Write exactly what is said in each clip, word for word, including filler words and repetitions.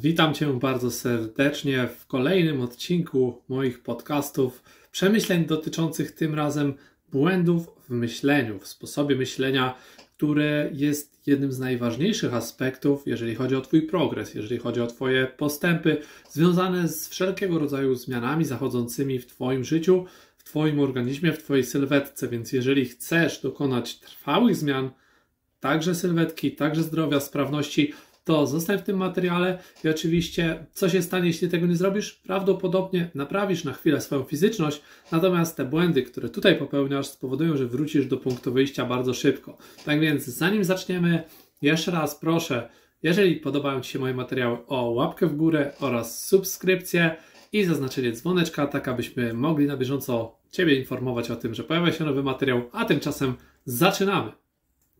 Witam Cię bardzo serdecznie w kolejnym odcinku moich podcastów, przemyśleń dotyczących tym razem błędów w myśleniu, w sposobie myślenia, które jest jednym z najważniejszych aspektów, jeżeli chodzi o Twój progres, jeżeli chodzi o Twoje postępy związane z wszelkiego rodzaju zmianami zachodzącymi w Twoim życiu, w Twoim organizmie, w Twojej sylwetce. Więc jeżeli chcesz dokonać trwałych zmian, także sylwetki, także zdrowia, sprawności, to zostań w tym materiale i oczywiście co się stanie, jeśli tego nie zrobisz? Prawdopodobnie naprawisz na chwilę swoją fizyczność, natomiast te błędy, które tutaj popełniasz, spowodują, że wrócisz do punktu wyjścia bardzo szybko. Tak więc zanim zaczniemy, jeszcze raz proszę, jeżeli podobają Ci się moje materiały, o łapkę w górę oraz subskrypcję i zaznaczenie dzwoneczka, tak abyśmy mogli na bieżąco Ciebie informować o tym, że pojawia się nowy materiał, a tymczasem zaczynamy!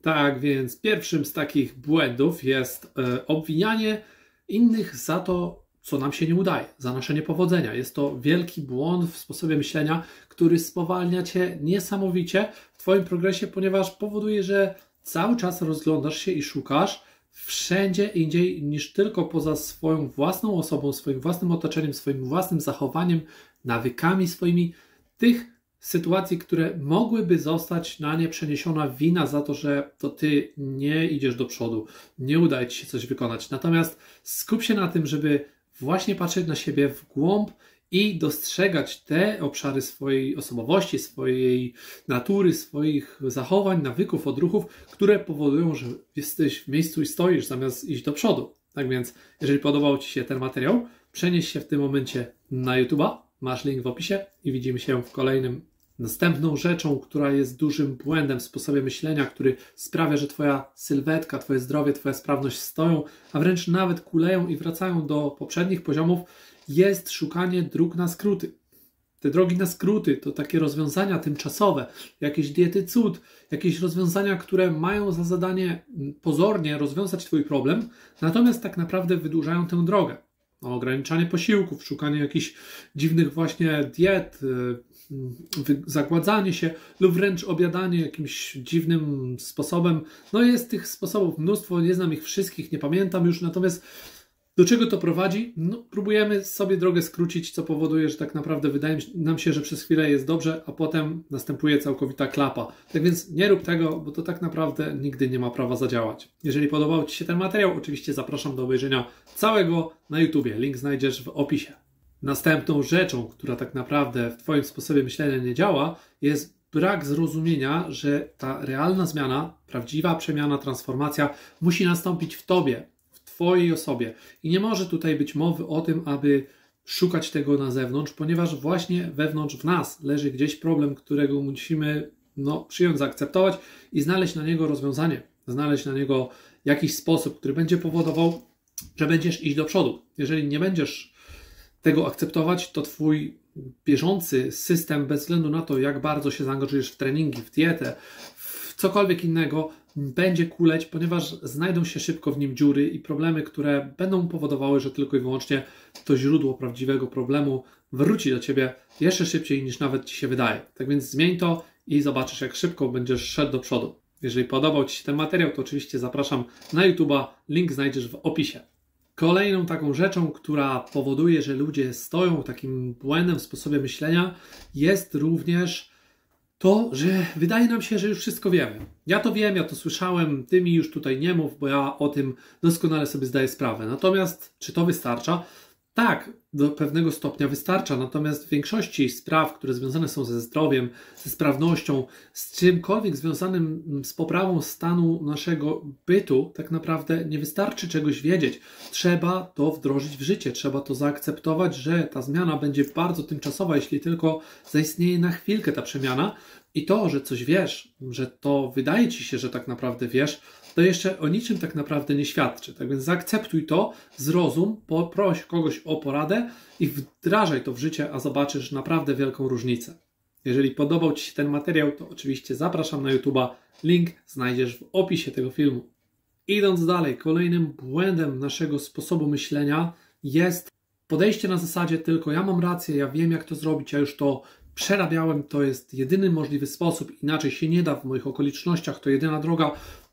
Tak więc pierwszym z takich błędów jest y, obwinianie innych za to, co nam się nie udaje, za nasze niepowodzenia. Jest to wielki błąd w sposobie myślenia, który spowalnia Cię niesamowicie w Twoim progresie, ponieważ powoduje, że cały czas rozglądasz się i szukasz wszędzie indziej niż tylko poza swoją własną osobą, swoim własnym otoczeniem, swoim własnym zachowaniem, nawykami swoimi, tych sytuacji, które mogłyby zostać na nie przeniesiona wina za to, że to Ty nie idziesz do przodu, nie udaje Ci się coś wykonać. Natomiast skup się na tym, żeby właśnie patrzeć na siebie w głąb i dostrzegać te obszary swojej osobowości, swojej natury, swoich zachowań, nawyków, odruchów, które powodują, że jesteś w miejscu i stoisz zamiast iść do przodu. Tak więc, jeżeli podobał Ci się ten materiał, przenieś się w tym momencie na YouTube'a, masz link w opisie i widzimy się w kolejnym. Następną rzeczą, która jest dużym błędem w sposobie myślenia, który sprawia, że Twoja sylwetka, Twoje zdrowie, Twoja sprawność stoją, a wręcz nawet kuleją i wracają do poprzednich poziomów, jest szukanie dróg na skróty. Te drogi na skróty to takie rozwiązania tymczasowe, jakieś diety cud, jakieś rozwiązania, które mają za zadanie pozornie rozwiązać Twój problem, natomiast tak naprawdę wydłużają tę drogę. Ograniczanie posiłków, szukanie jakichś dziwnych właśnie diet, zagładzanie się lub wręcz obiadanie jakimś dziwnym sposobem. No jest tych sposobów mnóstwo, nie znam ich wszystkich, nie pamiętam już, natomiast do czego to prowadzi? No, próbujemy sobie drogę skrócić, co powoduje, że tak naprawdę wydaje nam się, że przez chwilę jest dobrze, a potem następuje całkowita klapa. Tak więc nie rób tego, bo to tak naprawdę nigdy nie ma prawa zadziałać. Jeżeli podobał Ci się ten materiał, oczywiście zapraszam do obejrzenia całego na YouTubie. Link znajdziesz w opisie. Następną rzeczą, która tak naprawdę w Twoim sposobie myślenia nie działa, jest brak zrozumienia, że ta realna zmiana, prawdziwa przemiana, transformacja musi nastąpić w Tobie, Twojej osobie. I nie może tutaj być mowy o tym, aby szukać tego na zewnątrz, ponieważ właśnie wewnątrz w nas leży gdzieś problem, którego musimy no, przyjąć, zaakceptować i znaleźć na niego rozwiązanie, znaleźć na niego jakiś sposób, który będzie powodował, że będziesz iść do przodu. Jeżeli nie będziesz tego akceptować, to Twój bieżący system, bez względu na to, jak bardzo się zaangażujesz w treningi, w dietę, w cokolwiek innego, będzie kuleć, ponieważ znajdą się szybko w nim dziury i problemy, które będą powodowały, że tylko i wyłącznie to źródło prawdziwego problemu wróci do Ciebie jeszcze szybciej niż nawet Ci się wydaje. Tak więc zmień to i zobaczysz, jak szybko będziesz szedł do przodu. Jeżeli podobał Ci się ten materiał, to oczywiście zapraszam na YouTube'a, link znajdziesz w opisie. Kolejną taką rzeczą, która powoduje, że ludzie stoją takim błędem w sposobie myślenia, jest również to, że wydaje nam się, że już wszystko wiemy. Ja to wiem, ja to słyszałem, Ty mi już tutaj nie mów, bo ja o tym doskonale sobie zdaję sprawę. Natomiast czy to wystarcza? Tak, do pewnego stopnia wystarcza, natomiast w większości spraw, które związane są ze zdrowiem, ze sprawnością, z czymkolwiek związanym z poprawą stanu naszego bytu, tak naprawdę nie wystarczy czegoś wiedzieć. Trzeba to wdrożyć w życie, trzeba to zaakceptować, że ta zmiana będzie bardzo tymczasowa, jeśli tylko zaistnieje na chwilkę ta przemiana. I to, że coś wiesz, że to wydaje Ci się, że tak naprawdę wiesz, to jeszcze o niczym tak naprawdę nie świadczy. Tak więc zaakceptuj to, zrozum, poproś kogoś o poradę i wdrażaj to w życie, a zobaczysz naprawdę wielką różnicę. Jeżeli podobał Ci się ten materiał, to oczywiście zapraszam na YouTube'a, link znajdziesz w opisie tego filmu. Idąc dalej, kolejnym błędem naszego sposobu myślenia jest podejście na zasadzie tylko ja mam rację, ja wiem jak to zrobić, ja już to przerabiałem, to jest jedyny możliwy sposób, inaczej się nie da w moich okolicznościach, to jedyna droga,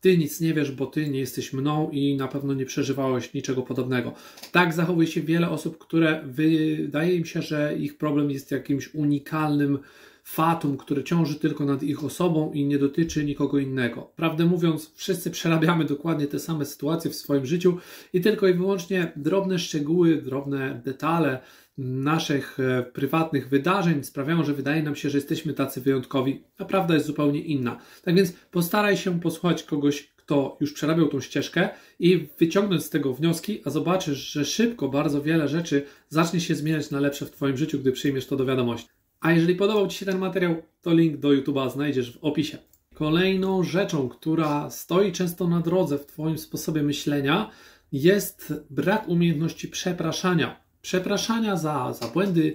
ty nic nie wiesz, bo ty nie jesteś mną i na pewno nie przeżywałeś niczego podobnego. Tak zachowuje się wiele osób, które wydaje im się, że ich problem jest jakimś unikalnym fatum, które ciąży tylko nad ich osobą i nie dotyczy nikogo innego. Prawdę mówiąc, wszyscy przerabiamy dokładnie te same sytuacje w swoim życiu i tylko i wyłącznie drobne szczegóły, drobne detale naszych prywatnych wydarzeń sprawiają, że wydaje nam się, że jesteśmy tacy wyjątkowi, a prawda jest zupełnie inna. Tak więc postaraj się posłuchać kogoś, kto już przerabiał tą ścieżkę i wyciągnąć z tego wnioski, a zobaczysz, że szybko bardzo wiele rzeczy zacznie się zmieniać na lepsze w Twoim życiu, gdy przyjmiesz to do wiadomości. A jeżeli podobał Ci się ten materiał, to link do YouTube'a znajdziesz w opisie. Kolejną rzeczą, która stoi często na drodze w Twoim sposobie myślenia, jest brak umiejętności przepraszania. Przepraszania za, za błędy,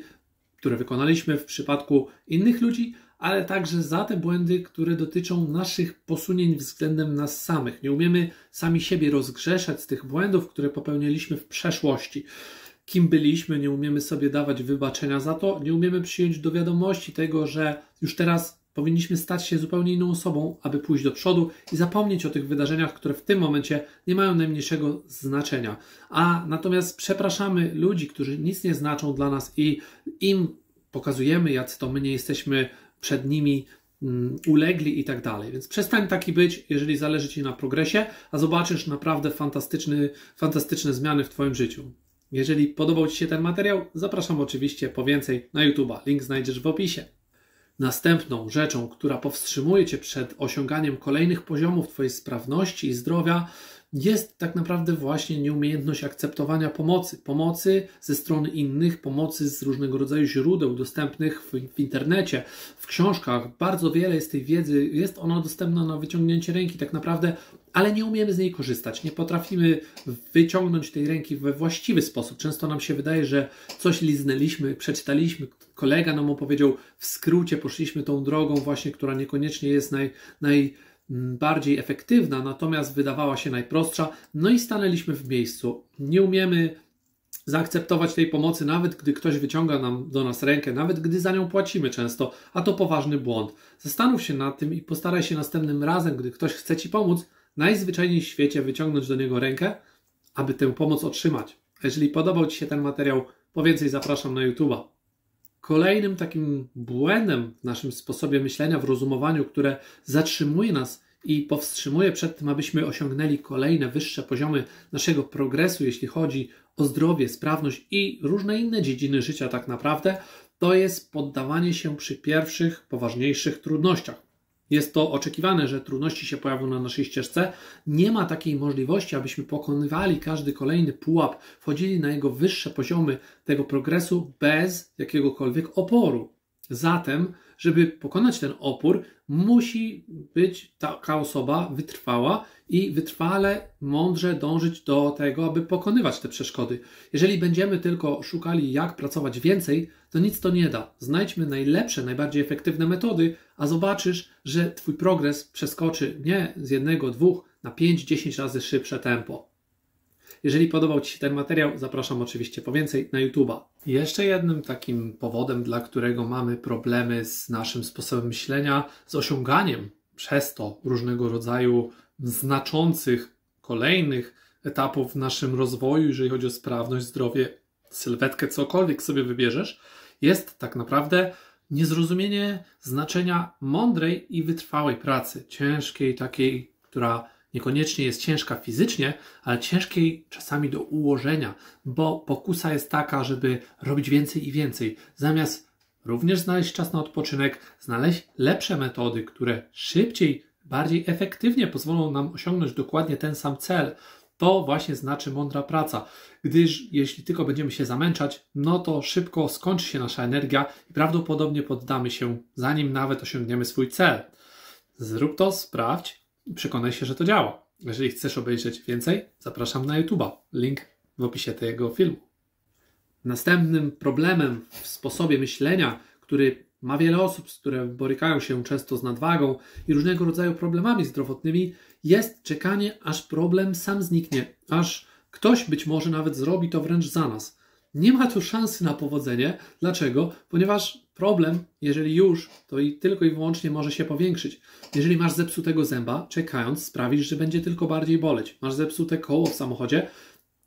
które wykonaliśmy w przypadku innych ludzi, ale także za te błędy, które dotyczą naszych posunięć względem nas samych. Nie umiemy sami siebie rozgrzeszać z tych błędów, które popełniliśmy w przeszłości. Kim byliśmy, nie umiemy sobie dawać wybaczenia za to, nie umiemy przyjąć do wiadomości tego, że już teraz powinniśmy stać się zupełnie inną osobą, aby pójść do przodu i zapomnieć o tych wydarzeniach, które w tym momencie nie mają najmniejszego znaczenia. A natomiast przepraszamy ludzi, którzy nic nie znaczą dla nas i im pokazujemy, jacy to my nie jesteśmy przed nimi ulegli i tak dalej. Więc przestań taki być, jeżeli zależy Ci na progresie, a zobaczysz naprawdę fantastyczny, fantastyczne zmiany w Twoim życiu. Jeżeli podobał Ci się ten materiał, zapraszam oczywiście po więcej na YouTube'a. Link znajdziesz w opisie. Następną rzeczą, która powstrzymuje Cię przed osiąganiem kolejnych poziomów Twojej sprawności i zdrowia, jest tak naprawdę właśnie nieumiejętność akceptowania pomocy. Pomocy ze strony innych, pomocy z różnego rodzaju źródeł dostępnych w, w internecie, w książkach. Bardzo wiele jest tej wiedzy, jest ona dostępna na wyciągnięcie ręki tak naprawdę, ale nie umiemy z niej korzystać. Nie potrafimy wyciągnąć tej ręki we właściwy sposób. Często nam się wydaje, że coś liznęliśmy, przeczytaliśmy, kolega nam opowiedział, w skrócie poszliśmy tą drogą właśnie, która niekoniecznie jest naj... naj bardziej efektywna, natomiast wydawała się najprostsza, no i stanęliśmy w miejscu. Nie umiemy zaakceptować tej pomocy, nawet gdy ktoś wyciąga nam, do nas rękę, nawet gdy za nią płacimy często, a to poważny błąd. Zastanów się nad tym i postaraj się następnym razem, gdy ktoś chce Ci pomóc, najzwyczajniej w świecie wyciągnąć do niego rękę, aby tę pomoc otrzymać. A jeżeli podobał Ci się ten materiał, po więcej zapraszam na YouTube'a. Kolejnym takim błędem w naszym sposobie myślenia, w rozumowaniu, które zatrzymuje nas i powstrzymuje przed tym, abyśmy osiągnęli kolejne wyższe poziomy naszego progresu, jeśli chodzi o zdrowie, sprawność i różne inne dziedziny życia tak naprawdę, to jest poddawanie się przy pierwszych, poważniejszych trudnościach. Jest to oczekiwane, że trudności się pojawią na naszej ścieżce. Nie ma takiej możliwości, abyśmy pokonywali każdy kolejny pułap, wchodzili na jego wyższe poziomy tego progresu bez jakiegokolwiek oporu. Zatem, żeby pokonać ten opór, musi być taka osoba wytrwała i wytrwale, mądrze dążyć do tego, aby pokonywać te przeszkody. Jeżeli będziemy tylko szukali, jak pracować więcej, to nic to nie da. Znajdźmy najlepsze, najbardziej efektywne metody, a zobaczysz, że Twój progres przeskoczy nie z jednego, dwóch na pięć, dziesięć razy szybsze tempo. Jeżeli podobał Ci się ten materiał, zapraszam oczywiście po więcej na YouTube'a. Jeszcze jednym takim powodem, dla którego mamy problemy z naszym sposobem myślenia, z osiąganiem przez to różnego rodzaju znaczących kolejnych etapów w naszym rozwoju, jeżeli chodzi o sprawność, zdrowie, sylwetkę, cokolwiek sobie wybierzesz, jest tak naprawdę niezrozumienie znaczenia mądrej i wytrwałej pracy, ciężkiej takiej, która niekoniecznie jest ciężka fizycznie, ale ciężkiej czasami do ułożenia, bo pokusa jest taka, żeby robić więcej i więcej. Zamiast również znaleźć czas na odpoczynek, znaleźć lepsze metody, które szybciej, bardziej efektywnie pozwolą nam osiągnąć dokładnie ten sam cel. To właśnie znaczy mądra praca, gdyż jeśli tylko będziemy się zamęczać, no to szybko skończy się nasza energia i prawdopodobnie poddamy się, zanim nawet osiągniemy swój cel. Zrób to, sprawdź. Przekonaj się, że to działa. Jeżeli chcesz obejrzeć więcej, zapraszam na YouTube'a. Link w opisie tego filmu. Następnym problemem w sposobie myślenia, który ma wiele osób, które borykają się często z nadwagą i różnego rodzaju problemami zdrowotnymi, jest czekanie, aż problem sam zniknie, aż ktoś być może nawet zrobi to wręcz za nas. Nie ma tu szansy na powodzenie. Dlaczego? Ponieważ Problem, jeżeli już, to i tylko i wyłącznie może się powiększyć. Jeżeli masz zepsutego zęba, czekając sprawisz, że będzie tylko bardziej boleć. Masz zepsute koło w samochodzie,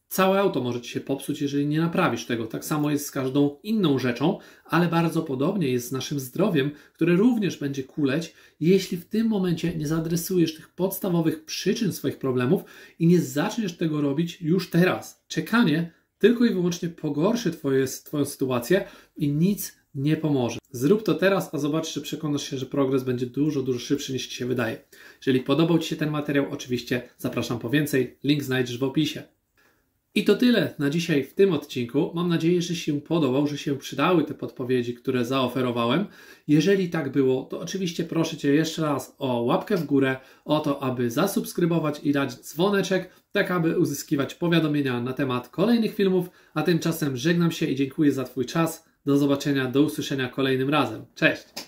całe auto może Ci się popsuć, jeżeli nie naprawisz tego. Tak samo jest z każdą inną rzeczą, ale bardzo podobnie jest z naszym zdrowiem, które również będzie kuleć, jeśli w tym momencie nie zaadresujesz tych podstawowych przyczyn swoich problemów i nie zaczniesz tego robić już teraz. Czekanie tylko i wyłącznie pogorszy twoje, Twoją sytuację i nic nie pomoże. Zrób to teraz, a zobacz, że przekonasz się, że progres będzie dużo, dużo szybszy niż Ci się wydaje. Jeżeli podobał Ci się ten materiał, oczywiście zapraszam po więcej. Link znajdziesz w opisie. I to tyle na dzisiaj w tym odcinku. Mam nadzieję, że się podobał, że się przydały te podpowiedzi, które zaoferowałem. Jeżeli tak było, to oczywiście proszę Cię jeszcze raz o łapkę w górę, o to, aby zasubskrybować i dać dzwoneczek, tak aby uzyskiwać powiadomienia na temat kolejnych filmów, a tymczasem żegnam się i dziękuję za Twój czas. Do zobaczenia, do usłyszenia kolejnym razem. Cześć!